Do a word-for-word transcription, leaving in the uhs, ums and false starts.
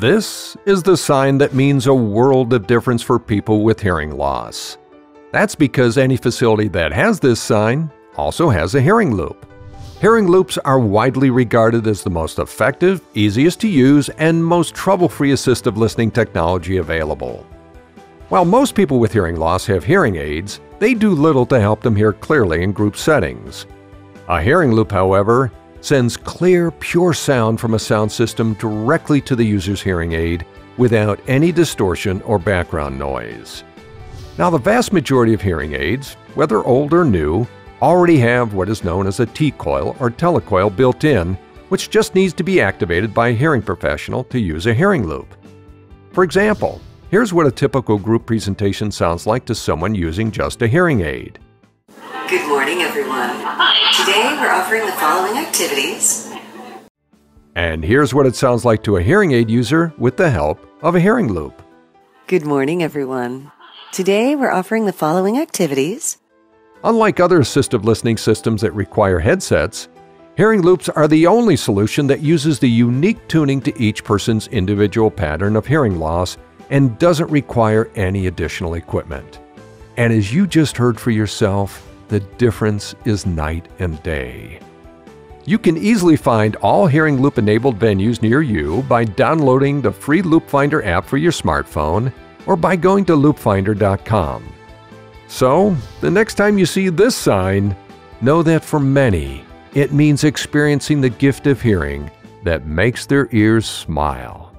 This is the sign that means a world of difference for people with hearing loss. That's because any facility that has this sign also has a hearing loop. Hearing loops are widely regarded as the most effective, easiest to use, and most trouble-free assistive listening technology available. While most people with hearing loss have hearing aids, they do little to help them hear clearly in group settings. A hearing loop, however, sends clear, pure sound from a sound system directly to the user's hearing aid without any distortion or background noise. Now, the vast majority of hearing aids, whether old or new, already have what is known as a T-coil or telecoil built in, which just needs to be activated by a hearing professional to use a hearing loop. For example, here's what a typical group presentation sounds like to someone using just a hearing aid. Good morning, everyone. Today we're offering the following activities. And here's what it sounds like to a hearing aid user with the help of a hearing loop. Good morning, everyone. Today we're offering the following activities. Unlike other assistive listening systems that require headsets, hearing loops are the only solution that uses the unique tuning to each person's individual pattern of hearing loss and doesn't require any additional equipment. And as you just heard for yourself, the difference is night and day. You can easily find all hearing loop-enabled venues near you by downloading the free LoopFinder app for your smartphone or by going to loop finder dot com. So, the next time you see this sign, know that for many, it means experiencing the gift of hearing that makes their ears smile.